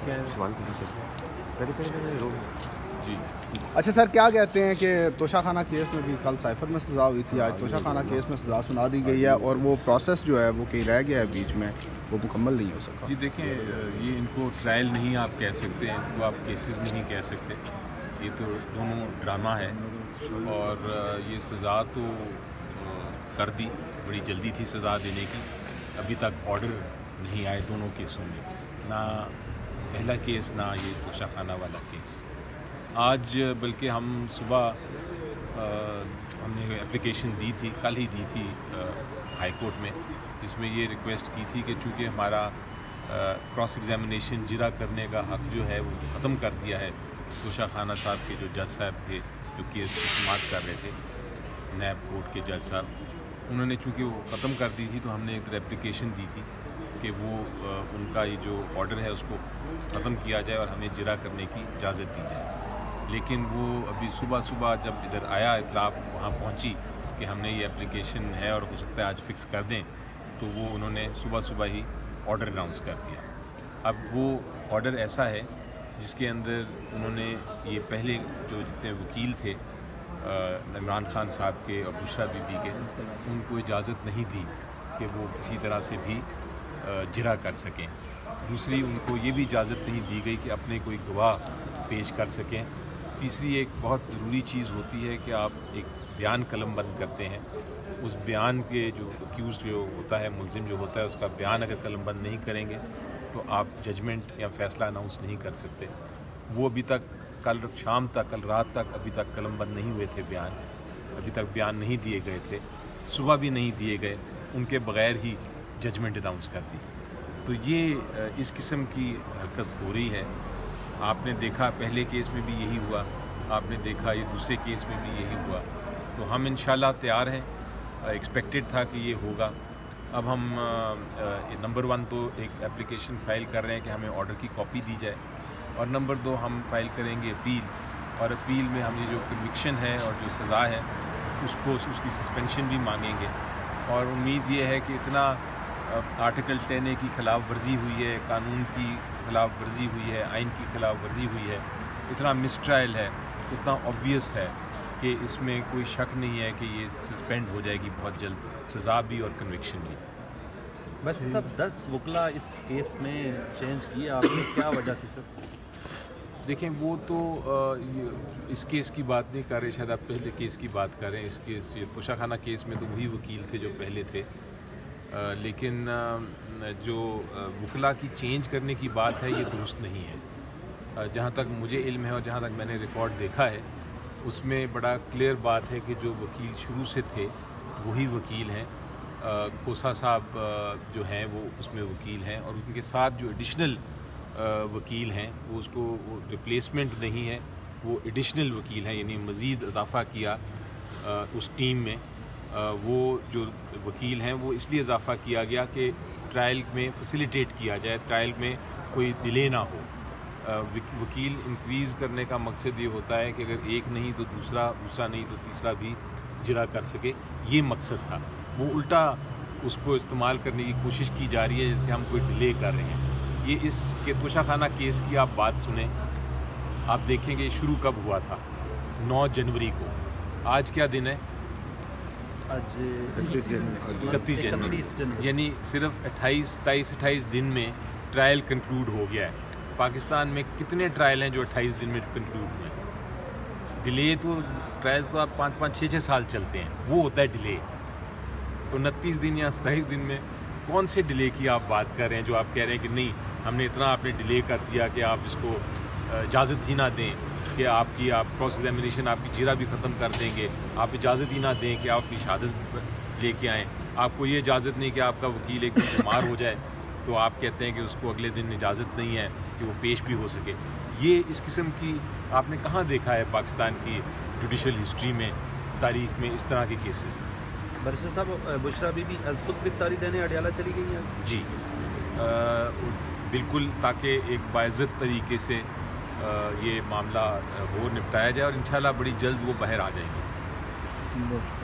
जी। अच्छा सर, क्या कहते हैं कि तोशाखाना केस में भी कल साइफर में सजा हुई थी, आज तोशाखाना केस में सजा सुना दी गई है और वो प्रोसेस जो है वो कहीं रह गया है बीच में, वो मुकम्मल नहीं हो सका। जी देखिए, ये इनको ट्रायल नहीं आप कह सकते, इनको आप केसेस नहीं कह सकते, ये तो दोनों ड्रामा है। और ये सज़ा तो कर दी, बड़ी जल्दी थी सज़ा देने की, अभी तक ऑर्डर नहीं आए दोनों केसों में, ना पहला केस ना ये तोशाखाना वाला केस। आज बल्कि हम सुबह हमने एप्लीकेशन दी थी, कल ही दी थी हाई कोर्ट में, जिसमें ये रिक्वेस्ट की थी कि चूँकि हमारा क्रॉस एग्जामिनेशन जिरा करने का हक जो है वो ख़त्म कर दिया है तोशाखाना साहब के जो जज साहब थे जो केस की सुनवाई कर रहे थे, नैब कोर्ट के जज साहब, उन्होंने चूँकि वो ख़त्म कर दी थी तो हमने एक एप्लीकेशन दी थी कि वो उनका ये जो ऑर्डर है उसको ख़त्म किया जाए और हमें जिरा करने की इजाज़त दी जाए। लेकिन वो अभी सुबह सुबह जब इधर आया इतला वहाँ पहुँची कि हमने ये एप्लीकेशन है और हो सकता है आज फ़िक्स कर दें, तो वो उन्होंने सुबह सुबह ही ऑर्डर अनाउंस कर दिया। अब वो ऑर्डर ऐसा है जिसके अंदर उन्होंने ये पहले जो जितने वकील थे इमरान खान साहब के और बुशरा बीबी के, उनको इजाज़त नहीं दी कि वो किसी तरह से भी जिरा कर सकें। दूसरी, उनको ये भी इजाज़त नहीं दी गई कि अपने कोई गवाह पेश कर सकें। तीसरी, एक बहुत ज़रूरी चीज़ होती है कि आप एक बयान कलम बंद करते हैं, उस बयान के जो अक्यूज़ जो होता है, मुलजिम जो होता है, उसका बयान अगर कलम बंद नहीं करेंगे तो आप जजमेंट या फ़ैसला अनाउंस नहीं कर सकते। वो अभी तक कल शाम तक, कल रात तक अभी तक कलम बंद नहीं हुए थे, बयान अभी तक बयान नहीं दिए गए थे, सुबह भी नहीं दिए गए, उनके बग़ैर ही जजमेंट अनाउंस कर दी। तो ये इस किस्म की हरकत हो रही है। आपने देखा पहले केस में भी यही हुआ, आपने देखा ये दूसरे केस में भी यही हुआ। तो हम इंशाल्लाह तैयार हैं, एक्सपेक्टेड था कि ये होगा। अब हम नंबर वन तो एक एप्लीकेशन फ़ाइल कर रहे हैं कि हमें ऑर्डर की कॉपी दी जाए, और नंबर दो हम फ़ाइल करेंगे अपील, और अपील में हम ये जो कन्विक्शन है और जो सज़ा है उसको, उसकी सस्पेंशन भी मांगेंगे। और उम्मीद ये है कि इतना आर्टिकल 10 ए की ख़िलाफ़ वर्जी हुई है, कानून की खिलाफ वर्जी हुई है, आइन की खिलाफ वर्जी हुई है, इतना मिसट्रायल है, इतना ऑब्वियस है कि इसमें कोई शक नहीं है कि ये सस्पेंड हो जाएगी बहुत जल्द, सज़ा भी और कन्विक्शन भी। बस सर, 10 वकला इस केस में चेंज किया आपने, क्या वजह थी सर? देखें, वो तो इस केस की बात नहीं कर रहे, शायद आप पहले केस की बात कर रहे हैं। इस केस, ये तोशाखाना केस में तो वही वकील थे जो पहले थे, लेकिन जो वकला की चेंज करने की बात है ये दुरुस्त नहीं है। जहाँ तक मुझे इल्म है और जहाँ तक मैंने रिकॉर्ड देखा है, उसमें बड़ा क्लियर बात है कि जो वकील शुरू से थे वही वकील हैं। कोसा साहब जो हैं वो उसमें वकील हैं, और उनके साथ जो एडिशनल वकील हैं वो उसको रिप्लेसमेंट नहीं है, वो एडिशनल वकील हैं, यानी मज़ीद इजाफ़ा किया उस टीम में। वो जो वकील हैं वो इसलिए इजाफ़ा किया गया कि ट्रायल में फैसिलिटेट किया जाए, ट्रायल में कोई डिले ना हो। वकील इंक्रीज़ करने का मकसद ये होता है कि अगर एक नहीं तो दूसरा, दूसरा नहीं तो तीसरा भी जिरा कर सके, ये मकसद था। वो उल्टा उसको इस्तेमाल करने की कोशिश की जा रही है जैसे हम कोई डिले कर रहे हैं। ये इस के तोशाखाना केस की आप बात सुने, आप देखेंगे शुरू कब हुआ था, 9 जनवरी को। आज क्या दिन है? 31 जनवरी, यानी सिर्फ 28 दिन में ट्रायल कंक्लूड हो गया है। पाकिस्तान में कितने ट्रायल हैं जो 28 दिन में कंक्लूड हुए? डिले तो ट्रायल्स तो आप 5-5, 6-6 साल चलते हैं, वो होता है डिले। 29 दिन या 27 दिन में कौन से डिले की आप बात कर रहे हैं जो आप कह रहे हैं कि नहीं हमने इतना आपने डिले कर दिया कि आप इसको इजाज़त ही ना दें कि आपकी, आप क्रॉस एग्जामिनेशन, आपकी जिरा भी ख़त्म कर देंगे, आप इजाज़त ही ना दें कि आप अपनी शहादत लेके आएँ, आपको ये इजाज़त नहीं कि आपका वकील एक दिन बीमार हो जाए तो आप कहते हैं कि उसको अगले दिन इजाज़त नहीं है कि वो पेश भी हो सके। ये इस किस्म की आपने कहाँ देखा है पाकिस्तान की जुडिशल हिस्ट्री में, तारीख में, इस तरह के केसेस? बरसा साहब, बुशरा बीबी खुद गिरफ्तारी देने अडयाला चली गई हैं। जी बिल्कुल, ताकि एक बाइज़्ज़त तरीके से ये मामला वो निपटाया जाए और इंशाल्लाह बड़ी जल्द वो बाहर आ जाएगी।